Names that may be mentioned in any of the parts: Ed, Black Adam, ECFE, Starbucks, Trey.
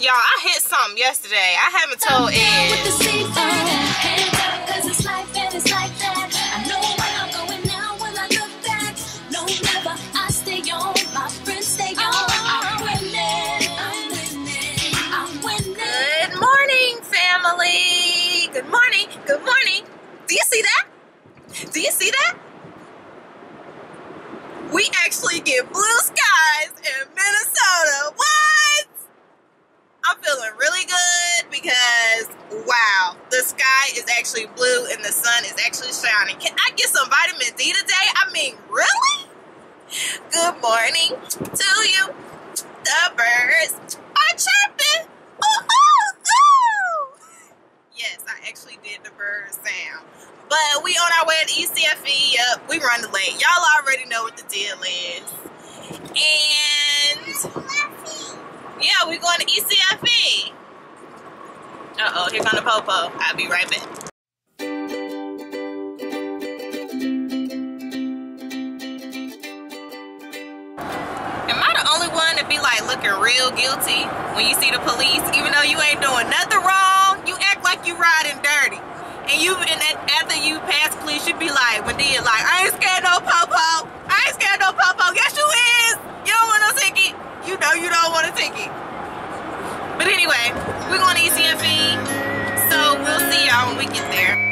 Y'all, I hit something yesterday. I haven't told Ed. Good morning, family. Good morning. Good morning. Do you see that? Do you see that? We actually get blue skies in Minnesota. What? I'm feeling really good because, wow, the sky is actually blue and the sun is actually shining. Can I get some vitamin D today? I mean, really? Good morning to you. The birds are chirping. Ooh, ooh, ooh. Yes, I actually did the bird sound. But we on our way to ECFE. Yep, we run the late. Y'all already know what the deal is. And yeah, we going to ECFE. Uh-oh, here comes the popo. I'll be right back. Am I the only one that be like looking real guilty when you see the police? Even though you ain't doing nothing wrong, you act like you riding dirty. And after you pass police, you be like, when they like, I ain't scared no popo. I ain't scared no popo. Yes, you is. You don't want no ticket. You know you don't want a ticket. But anyway, we're going to ECFE. So we'll see y'all when we get there.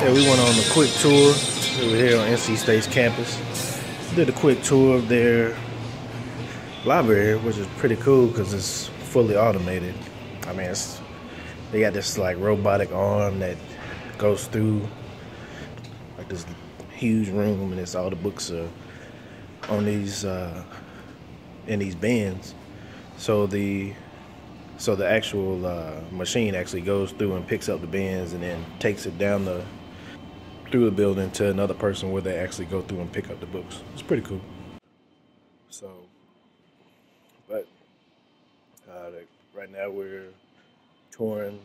Yeah, we went on a quick tour. We were here on NC State's campus. Did a quick tour of their library, which is pretty cool because it's fully automated. I mean, they got this like robotic arm that goes through like this huge room, and it's all the books are on these in these bins. So the actual machine actually goes through and picks up the bins and then takes it down through the building to another person where they actually go through and pick up the books. It's pretty cool. So, but right now we're touring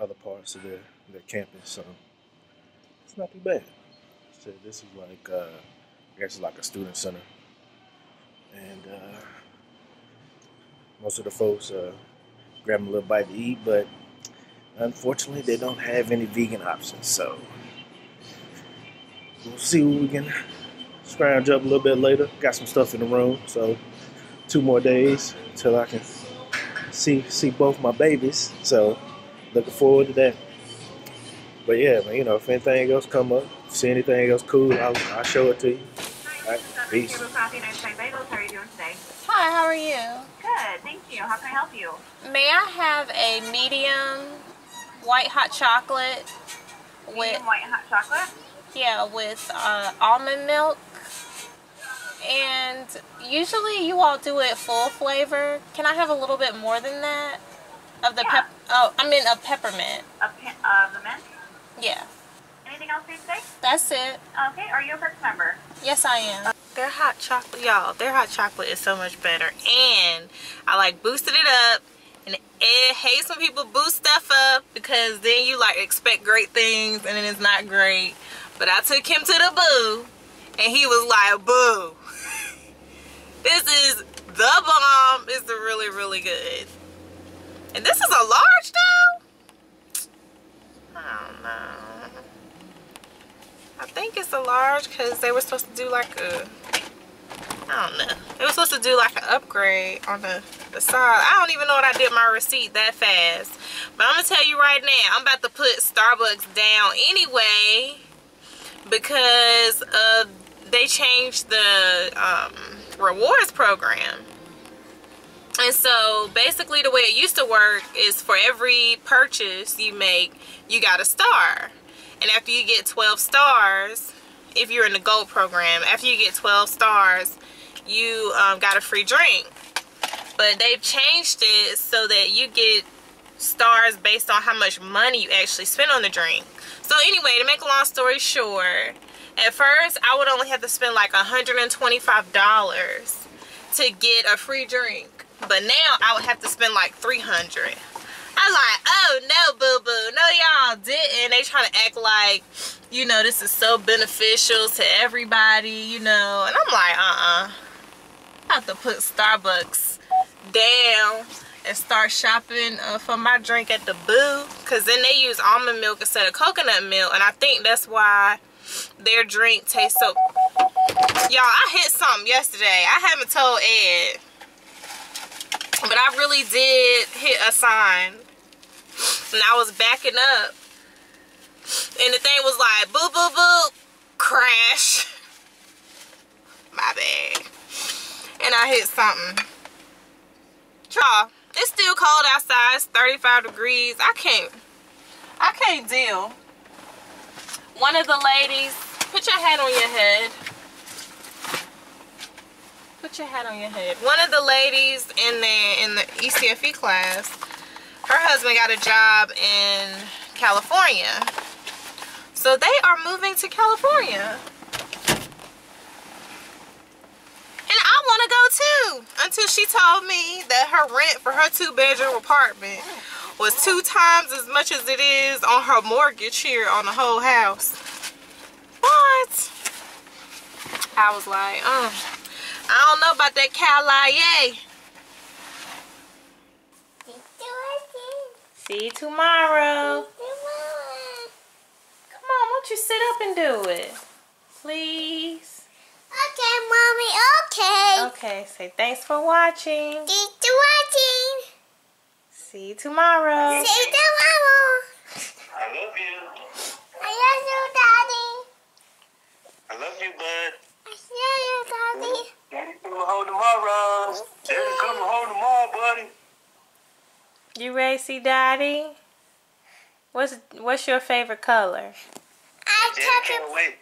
other parts of their campus, so it's not too bad. So this is like, I guess it's like a student center. And most of the folks are grabbing a little bite to eat, but unfortunately, they don't have any vegan options, so we'll see what we can scrounge up a little bit later. Got some stuff in the room, so 2 more days till I can see both my babies. So looking forward to that. But yeah, man, you know, if anything else come up, if see anything else cool, I'll show it to you. All right, peace. How are you doing today? Hi, how are you? Good, thank you. How can I help you? May I have a medium white hot chocolate yeah, with almond milk. And usually you all do it full flavor. Can I have a little bit more than that? Of the I mean peppermint. The mint? Yeah. Anything else for you today? That's it. Okay, are you a first member? Yes, I am. Their hot chocolate, y'all, their hot chocolate is so much better. And I like boosted it up. And I hate when people boost stuff up because then you like expect great things and then it's not great. But I took him to the boo and he was like, boo. This is the bomb. It's really, really good. And this is a large though. I think it's a large because they were supposed to do like a, I don't know. They were supposed to do like an upgrade on the side. I don't even know what I did my receipt that fast. But I'm going to tell you right now, I'm about to put Starbucks down anyway because they changed the rewards program. And so basically the way it used to work is for every purchase you make, you got a star. And after you get 12 stars, if you're in the gold program, after you get 12 stars, you got a free drink. But they've changed it so that you get stars based on how much money you actually spend on the drink. So anyway, to make a long story short, at first I would only have to spend like $125 to get a free drink. But now I would have to spend like $300. I was like, oh no, boo boo, no y'all didn't. They trying to act like, you know, this is so beneficial to everybody, you know. And I'm like, I have to put Starbucks down and start shopping for my drink at the booth, because then they use almond milk instead of coconut milk, and I think that's why their drink tastes so. Y'all, I hit something yesterday. I haven't told Ed. But I really did hit a sign, and I was backing up, and the thing was like, boo, boo, boo, crash, my bad, and I hit something. Y'all, it's still cold outside, it's 35 degrees, I can't deal. One of the ladies, put your hat on your head. Put your hat on your head. One of the ladies in the ECFE class, her husband got a job in California. So they are moving to California. And I want to go too. Until she told me that her rent for her 2-bedroom apartment was 2 times as much as it is on her mortgage here on the whole house. What? I was like, I don't know about that California. See you tomorrow. Come on, won't you sit up and do it? Please. Okay, Mommy, okay. Okay, say thanks for watching. Thanks for watching. See you tomorrow. See you tomorrow. I love you. I love you, Daddy. I love you, bud. I love you, Daddy. Daddy, come home tomorrow. Daddy, come home tomorrow, buddy. You ready to see Daddy? What's your favorite color? I can't wait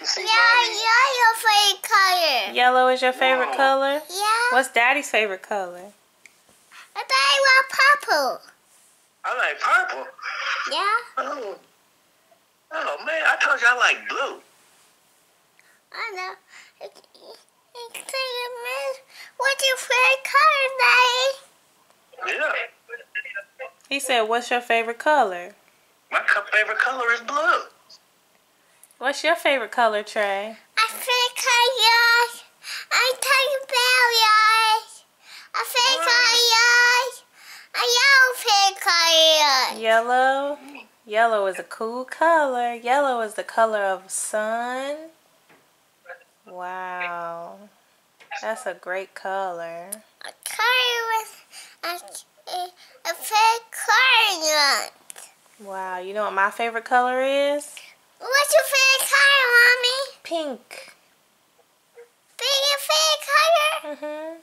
to see Daddy. Yellow is your favorite color. Yellow is your favorite color? Yeah. What's Daddy's favorite color? I thought I like purple. I like purple? Yeah. Oh, man, I told you I like blue. I know. What's your favorite color, Daddy? Yeah. He said, what's your favorite color? My favorite color is blue. What's your favorite color, Trey? My favorite color is I tell you about yours. My favorite color is a yellow favorite color is. Yellow? Yellow is a cool color. Yellow is the color of sun. Wow, that's a great color. A color with a favorite color. Wow, you know what my favorite color is? What's your favorite color, Mommy? Pink. Pink your favorite color? Mm-hmm.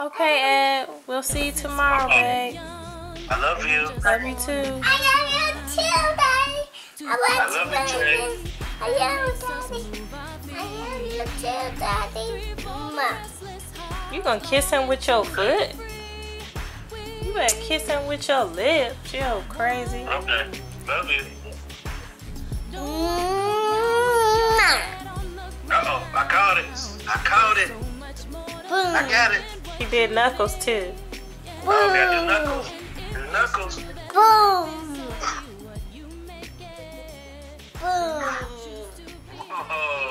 Okay, Ed, we'll see you tomorrow, babe. I love you. Love you too. I love you. I love you, Daddy. I love you, Daddy. I love you too, Daddy. Mom. You gonna kiss him with your foot? You better kiss him with your lips. You're crazy. Okay. Love you. Uh-oh. I caught it. I caught it. I got it. He did knuckles, too. Boom. Oh, got the knuckles. The knuckles. Boom. Oh.